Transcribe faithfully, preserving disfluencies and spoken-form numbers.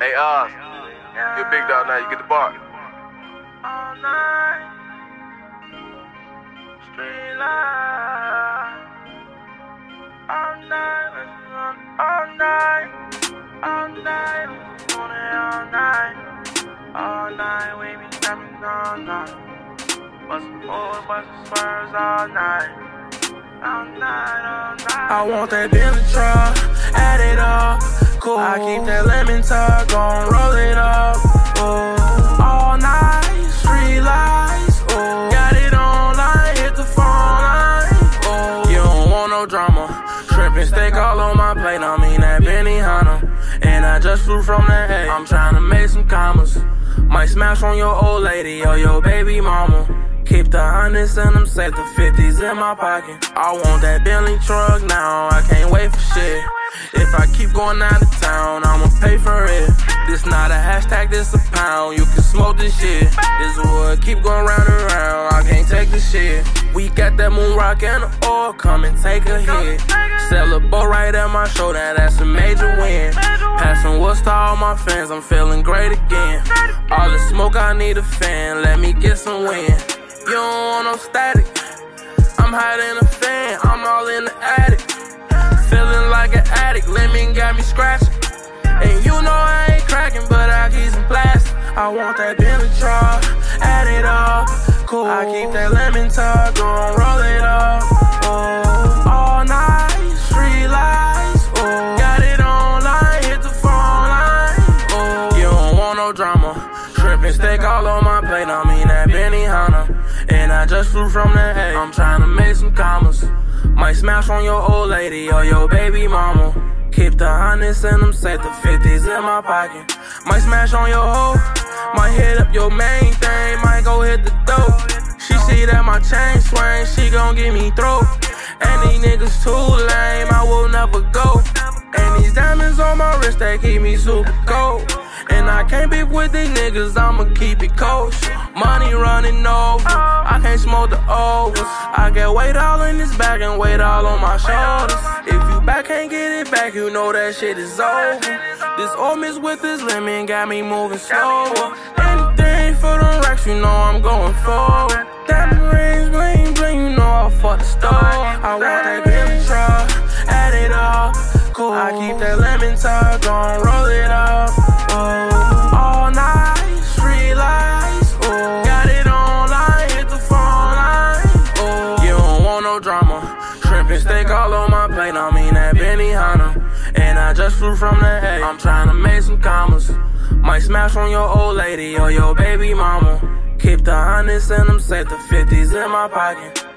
Hey, uh, you're a big dog now, you get the bar. All night, street light. All night, all night, all night, all night, all night, we be jumping all night. Bustin' boys, bustin' spurs all night, all night, all night. I want that daily truck, add it up, cool. I keep that lemon tuck, gon' roll it up, ooh. All night, street lights, ooh. Got it online, hit the phone line, ooh. You don't want no drama. Shrimp and steak all on my plate, I mean that Benihana. And I just flew from the hay, I'm tryna make some commas. Might smash on your old lady or your baby mama. Keep the hundreds in them safe, the fifties in my pocket. I want that Bentley truck now, I can't wait for shit. If I keep going out of town, I'ma pay for it. This not a hashtag, this a pound, you can smoke this shit. This wood keep going round and round, I can't take this shit. We got that moon rock and the oil, come and take a hit. Sell a boat right at my shoulder, that's a major win. Passing what's to all my fans, I'm feeling great again. All the smoke, I need a fan, let me get some wind. You don't want no static, I'm hot in a fan, I'm all in the attic. Feeling like an addict, lemon got me scratching. And you know I ain't cracking, but I keep some plastic. I want that Bentley truck, add it up, cool. I keep that lemon tuck, gon' roll it up, ooh. All night, street lights, ooh. Got it online, hit the phone line, ooh. You don't want no drama, shrimp and steak all on my plate, I mean that Benihana. And I just flew from the hay, I'm tryna make some commas. Might smash on your old lady or your baby mama. Keep the hundreds in them safe, the fifties in my pocket. Might smash on your hoe, might hit up your main thing, might go hit the dope. She see that my chain swing, she gon' give me throat. And these niggas too lame, I will never go. And these diamonds on my wrist, they keep me super cold. And I can't be with these niggas, I'ma keep it cold. Money running over, I can't smoke the overs. I got weight all in this bag and weight all on my shoulders. If you back can't get it back, you know that shit is over. This old miss with this lemon got me moving slower. Anything for them racks, you know I'm going forward. Diamond rings, bling bling, you know I fuck the store. I want that Bentley truck, add it up, cool. I keep that lemon tuck, gon' roll it up, ooh. All night, street lights, ooh. Got it online, hit the phone line, ooh. You don't want no drama, shrimp and steak all on my plate, I mean that Benihana. And I just flew from the hay, I'm tryna make some commas. Might smash on your old lady or your baby mama. Keep the hundreds in them safe, the fifties in my pocket.